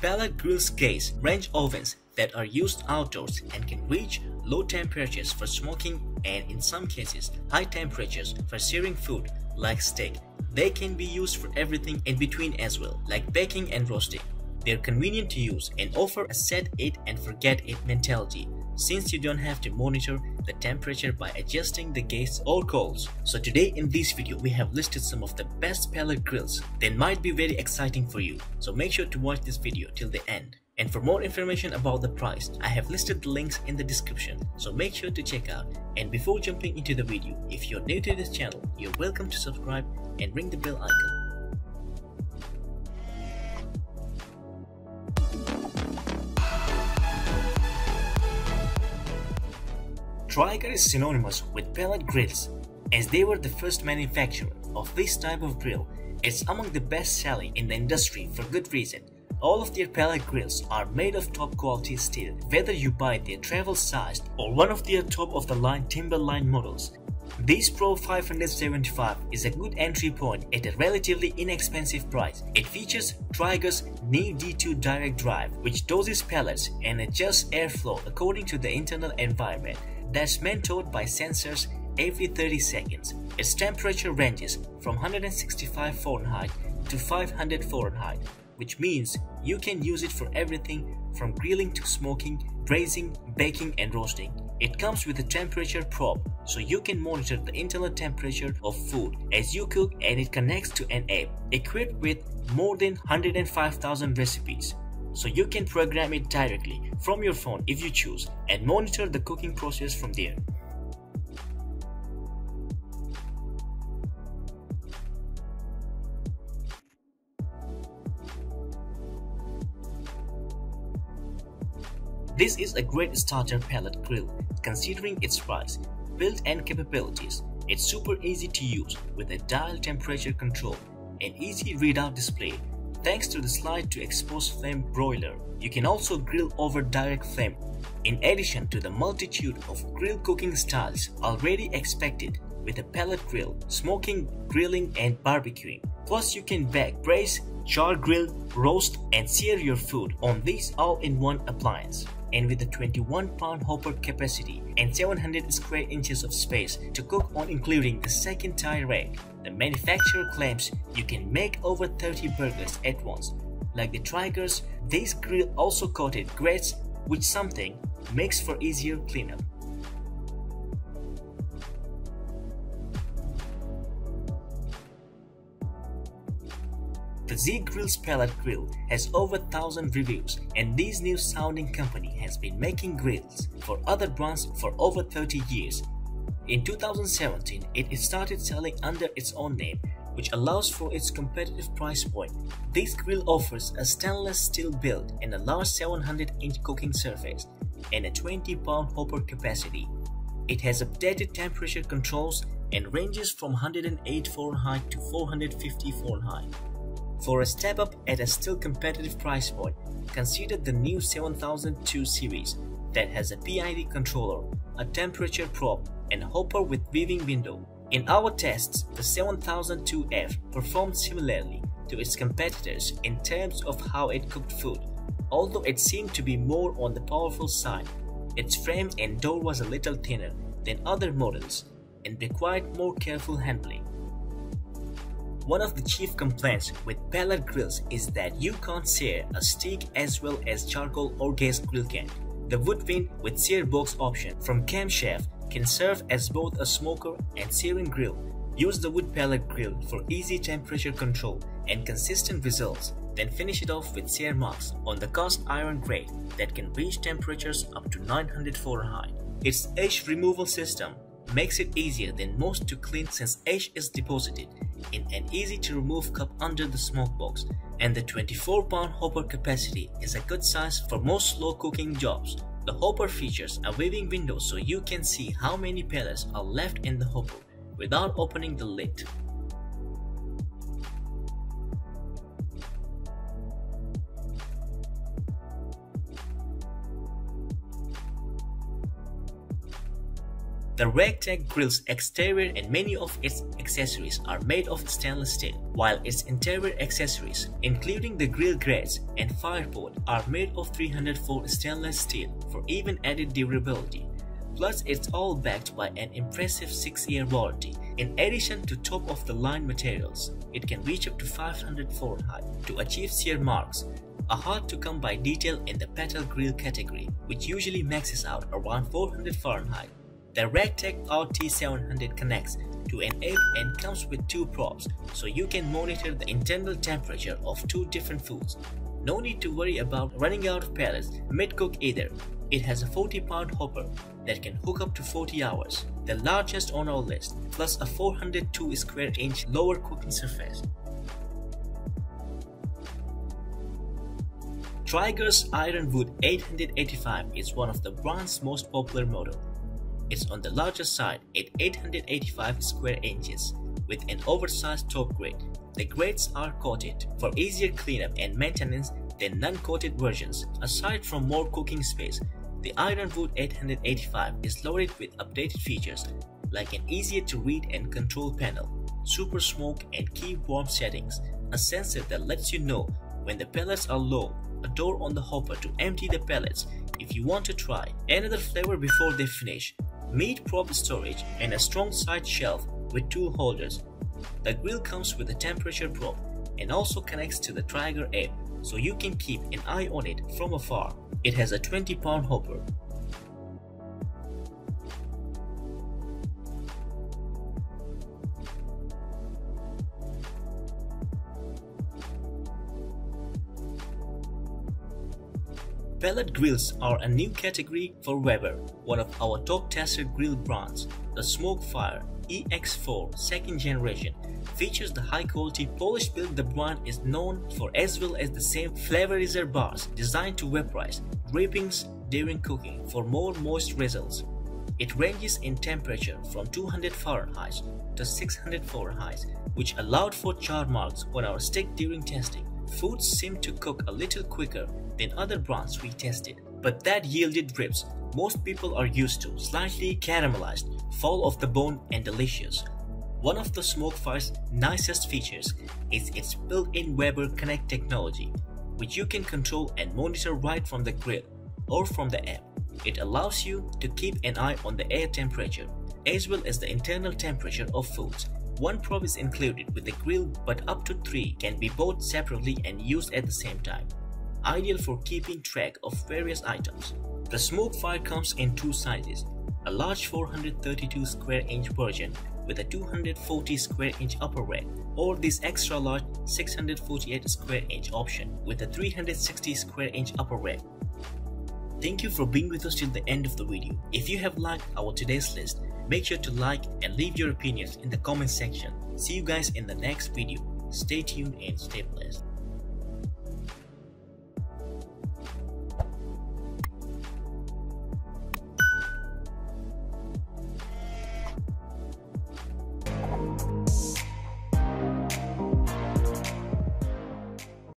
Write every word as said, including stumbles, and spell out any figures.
pellet grills case range ovens that are used outdoors and can reach low temperatures for smoking and in some cases high temperatures for searing food like steak. They can be used for everything in between as well, like baking and roasting. They're convenient to use and offer a set it and forget it mentality, since you don't have to monitor the temperature by adjusting the gas or coals. So today in this video we have listed some of the best pellet grills that might be very exciting for you. So make sure to watch this video till the end. And for more information about the price, I have listed the links in the description, so make sure to check out. And before jumping into the video, if you're new to this channel, you're welcome to subscribe and ring the bell icon. Traeger is synonymous with pellet grills, as they were the first manufacturer of this type of grill. It's among the best selling in the industry for good reason. All of their pellet grills are made of top quality steel, whether you buy their travel sized or one of their top of the line Timberline models. This Pro five seventy-five is a good entry point at a relatively inexpensive price. It features Traeger's new D two Direct Drive, which doses pellets and adjusts airflow according to the internal environment. That's monitored by sensors every thirty seconds. Its temperature ranges from one hundred sixty-five Fahrenheit to five hundred Fahrenheit. Which means you can use it for everything from grilling to smoking, braising, baking and roasting. It comes with a temperature probe, so you can monitor the internal temperature of food as you cook, and it connects to an app equipped with more than one hundred five thousand recipes. So you can program it directly from your phone if you choose and monitor the cooking process from there. This is a great starter pellet grill considering its price, built-in capabilities. It's super easy to use with a dial temperature control and easy readout display thanks to the slide to expose flame broiler. You can also grill over direct flame. In addition to the multitude of grill cooking styles already expected with a pellet grill, smoking, grilling and barbecuing. Plus you can bake, braise, char grill, roast and sear your food on this all-in-one appliance. And with a twenty-one pound hopper capacity and seven hundred square inches of space to cook on, including the second tire rack, the manufacturer claims you can make over thirty burgers at once. Like the Traeger's, this grill also coated grates, which something makes for easier cleanup. The Z Grills pellet grill has over one thousand reviews, and this new sounding company has been making grills for other brands for over thirty years. In two thousand seventeen, it started selling under its own name, which allows for its competitive price point. This grill offers a stainless steel build and a large seven hundred inch cooking surface and a twenty pound hopper capacity. It has updated temperature controls and ranges from one hundred eight Fahrenheit to four hundred fifty Fahrenheit. For a step up at a still competitive price point, consider the new seven thousand two series that has a P I D controller, a temperature probe, and hopper with viewing window. In our tests, the seven thousand two F performed similarly to its competitors in terms of how it cooked food, although it seemed to be more on the powerful side. Its frame and door was a little thinner than other models and required more careful handling. One of the chief complaints with pellet grills is that you can't sear a steak as well as charcoal or gas grill can. The Woodwind with sear box option from Camp Chef can serve as both a smoker and searing grill. Use the wood pellet grill for easy temperature control and consistent results, then finish it off with sear marks on the cast iron grate that can reach temperatures up to nine hundred Fahrenheit. Its ash removal system makes it easier than most to clean, since ash is deposited in an easy to remove cup under the smoke box, and the twenty-four pound hopper capacity is a good size for most slow cooking jobs. The hopper features a viewing window so you can see how many pellets are left in the hopper without opening the lid. The Rec Tec grill's exterior and many of its accessories are made of stainless steel, while its interior accessories, including the grill grates and fireport, are made of three hundred four stainless steel for even added durability. Plus, it's all backed by an impressive six year warranty. In addition to top-of-the-line materials, it can reach up to five hundred Fahrenheit to achieve sear marks, a hard-to-come-by detail in the petal grill category, which usually maxes out around four hundred Fahrenheit. The Rec Tec R T seven hundred connects to an app and comes with two probes, so you can monitor the internal temperature of two different foods. No need to worry about running out of pellets mid-cook either. It has a forty pound hopper that can hook up to forty hours, the largest on our list, plus a four hundred two square inch lower cooking surface. Traeger's Ironwood eight eighty-five is one of the brand's most popular models. It's on the larger side at eight hundred eighty-five square inches with an oversized top grate. The grates are coated for easier cleanup and maintenance than non-coated versions. Aside from more cooking space, the Ironwood eight eighty-five is loaded with updated features like an easier to read and control panel, super smoke and key warm settings, a sensor that lets you know when the pellets are low, a door on the hopper to empty the pellets if you want to try another flavor before they finish, meat prop storage, and a strong side shelf with two holders. The grill comes with a temperature probe and also connects to the Traeger app, so you can keep an eye on it from afar. It has a twenty pound hopper. Pellet grills are a new category for Weber, one of our top-tested grill brands. The Smokefire E X four second generation features the high-quality Polish build the brand is known for, as well as the same flavorizer bars designed to vaporize drippings during cooking for more moist results. It ranges in temperature from two hundred Fahrenheit to six hundred Fahrenheit, which allowed for char marks on our stick during testing. Foods seemed to cook a little quicker than other brands we tested, but that yielded ribs most people are used to, slightly caramelized, fall off the bone and delicious. One of the Smokefire's nicest features is its built-in Weber Connect technology, which you can control and monitor right from the grill or from the app. It allows you to keep an eye on the air temperature as well as the internal temperature of foods. One probe is included with the grill, but up to three can be bought separately and used at the same time, ideal for keeping track of various items. The Smokefire comes in two sizes, a large four hundred thirty-two square inch version with a two hundred forty square inch upper rack, or this extra large six hundred forty-eight square inch option with a three hundred sixty square inch upper rack. Thank you for being with us till the end of the video. If you have liked our today's list, make sure to like and leave your opinions in the comment section. See you guys in the next video. Stay tuned and stay blessed.